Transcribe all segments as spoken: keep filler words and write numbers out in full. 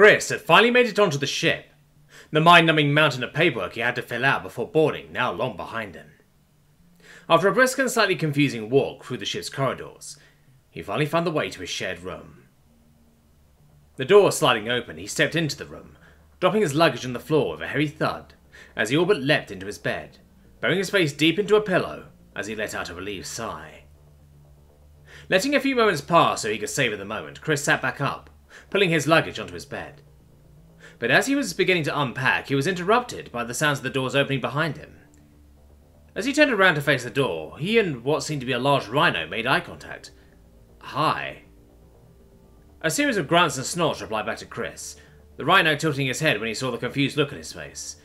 Chris had finally made it onto the ship, the mind-numbing mountain of paperwork he had to fill out before boarding now long behind him. After a brisk and slightly confusing walk through the ship's corridors, he finally found the way to his shared room. The door sliding open, he stepped into the room, dropping his luggage on the floor with a heavy thud as he all but leapt into his bed, burying his face deep into a pillow as he let out a relieved sigh. Letting a few moments pass so he could savour the moment, Chris sat back up, pulling his luggage onto his bed. But as he was beginning to unpack, he was interrupted by the sounds of the doors opening behind him. As he turned around to face the door, he and what seemed to be a large rhino made eye contact. "Hi." A series of grunts and snorts replied back to Chris, the rhino tilting his head when he saw the confused look on his face.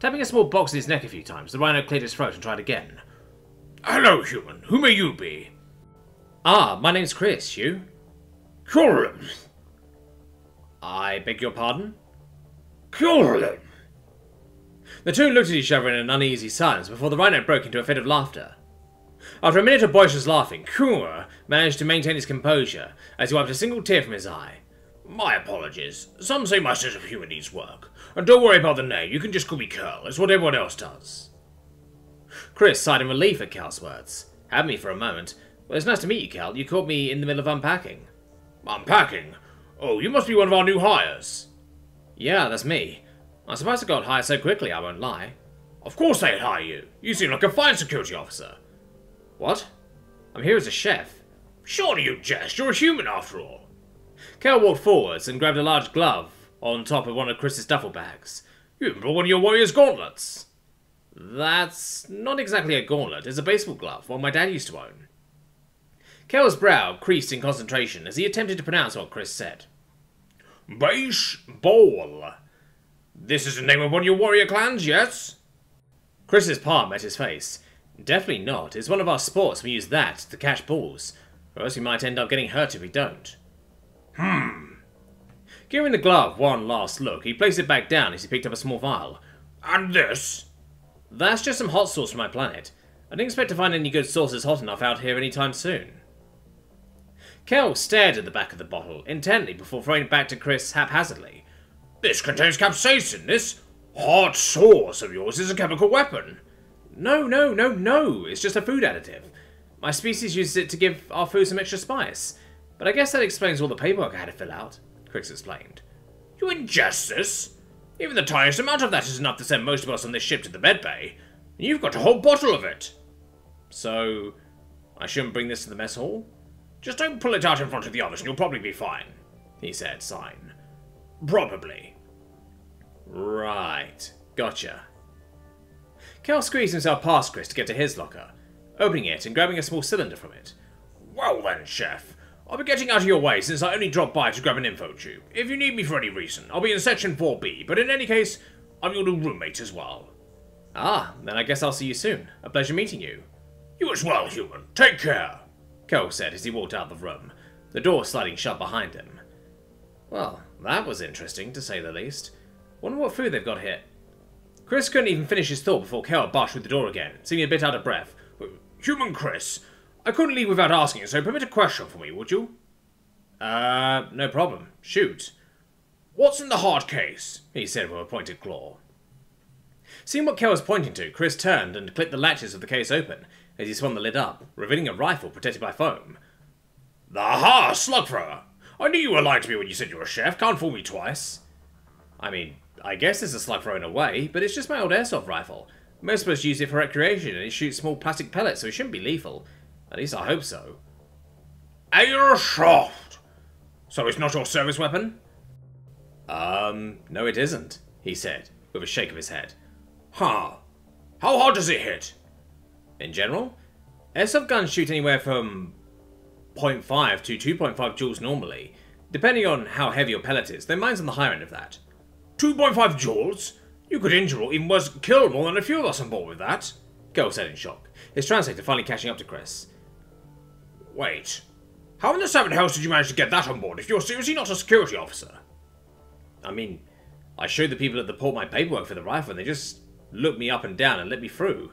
Tapping a small box in his neck a few times, the rhino cleared his throat and tried again. "Hello, human. Who may you be?" "Ah, my name's Chris. You?" "Curran." "I beg your pardon?" "Curran." The two looked at each other in an uneasy silence before the rhino broke into a fit of laughter. After a minute of boisterous laughing, Kura managed to maintain his composure as he wiped a single tear from his eye. "My apologies. Some say my sense of humour needs work. And don't worry about the name, you can just call me Curl, it's what everyone else does." Chris sighed in relief at Cal's words. "Had me for a moment. Well, it's nice to meet you, Cal. You caught me in the middle of unpacking." "Unpacking? Oh, you must be one of our new hires." "Yeah, that's me. I'm surprised I got hired so quickly, I won't lie." "Of course they'd hire you. You seem like a fine security officer." "What? I'm here as a chef." "Surely you jest, you're a human after all." Cal walked forwards and grabbed a large glove on top of one of Chris's duffel bags. "You even brought one of your warrior's gauntlets." "That's not exactly a gauntlet, it's a baseball glove, one my dad used to own." Kel's brow creased in concentration as he attempted to pronounce what Chris said. "Base-ball. This is the name of one of your warrior clans, yes?" Chris's palm met his face. "Definitely not. It's one of our sports. We use that to catch balls, or else we might end up getting hurt if we don't." "Hmm." Giving the glove one last look, he placed it back down as he picked up a small vial. "And this?" "That's just some hot sauce from my planet. I didn't expect to find any good sauces hot enough out here anytime soon." Kel stared at the back of the bottle intently before throwing it back to Chris haphazardly. "This contains capsaicin. This hot sauce of yours is a chemical weapon." "No, no, no, no. It's just a food additive. My species uses it to give our food some extra spice. But I guess that explains all the paperwork I had to fill out," Chris explained. "You ingest this? Even the tiniest amount of that is enough to send most of us on this ship to the med bay. And you've got a whole bottle of it." "So, I shouldn't bring this to the mess hall?" "Just don't pull it out in front of the others and you'll probably be fine," he said, sighing. "Probably." "Right. Gotcha." Cal squeezed himself past Chris to get to his locker, opening it and grabbing a small cylinder from it. "Well then, chef. I'll be getting out of your way since I only dropped by to grab an info tube. If you need me for any reason, I'll be in section four B, but in any case, I'm your new roommate as well." "Ah, then I guess I'll see you soon. A pleasure meeting you." "You as well, human. Take care," Cal said as he walked out of the room, the door sliding shut behind him. Well, that was interesting, to say the least. Wonder what food they've got here. Chris couldn't even finish his thought before Kel barged through the door again, seeming a bit out of breath. "Human Chris, I couldn't leave without asking, so permit a question for me, would you?" Uh, no problem. Shoot." "What's in the hard case?" he said with a pointed claw. Seeing what Kel was pointing to, Chris turned and clicked the latches of the case open as he swung the lid up, revealing a rifle protected by foam. "Aha, slug thrower! I knew you were lying to me when you said you were a chef. Can't fool me twice." "I mean, I guess it's a slug thrower in a way, but it's just my old airsoft rifle. Most of us use it for recreation and it shoots small plastic pellets, so it shouldn't be lethal. At least I hope so." "Airsoft! So it's not your service weapon?" Um, no it isn't," he said, with a shake of his head. "Huh. How hard does it hit?" "In general, airsoft guns shoot anywhere from zero point five to two point five joules normally. Depending on how heavy your pellet is, though mine's on the higher end of that." two point five joules? You could injure or even worse, kill more than a few of us on board with that," Kel said in shock, his translator finally catching up to Chris. "Wait, how in the seven hells did you manage to get that on board if you're seriously not a security officer?" "I mean, I showed the people at the port my paperwork for the rifle and they just looked me up and down and let me through.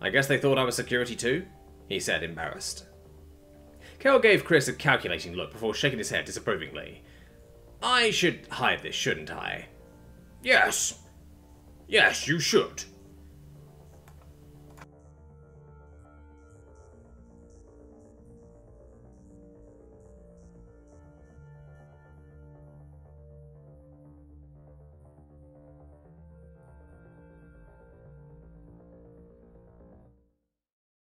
I guess they thought I was security too," he said, embarrassed. Kel gave Chris a calculating look before shaking his head disapprovingly. I should hide this, shouldn't I? Yes. Yes, you should.